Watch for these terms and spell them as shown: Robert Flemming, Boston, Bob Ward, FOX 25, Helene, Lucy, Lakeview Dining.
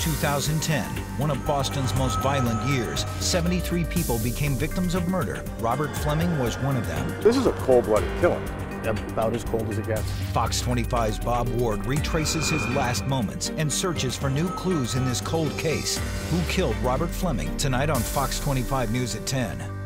2010, one of Boston's most violent years, 73 people became victims of murder. Robert Flemming was one of them. This is a cold-blooded killing. About as cold as it gets. Fox 25's Bob Ward retraces his last moments and searches for new clues in this cold case. Who killed Robert Flemming? Tonight on Fox 25 News at 10.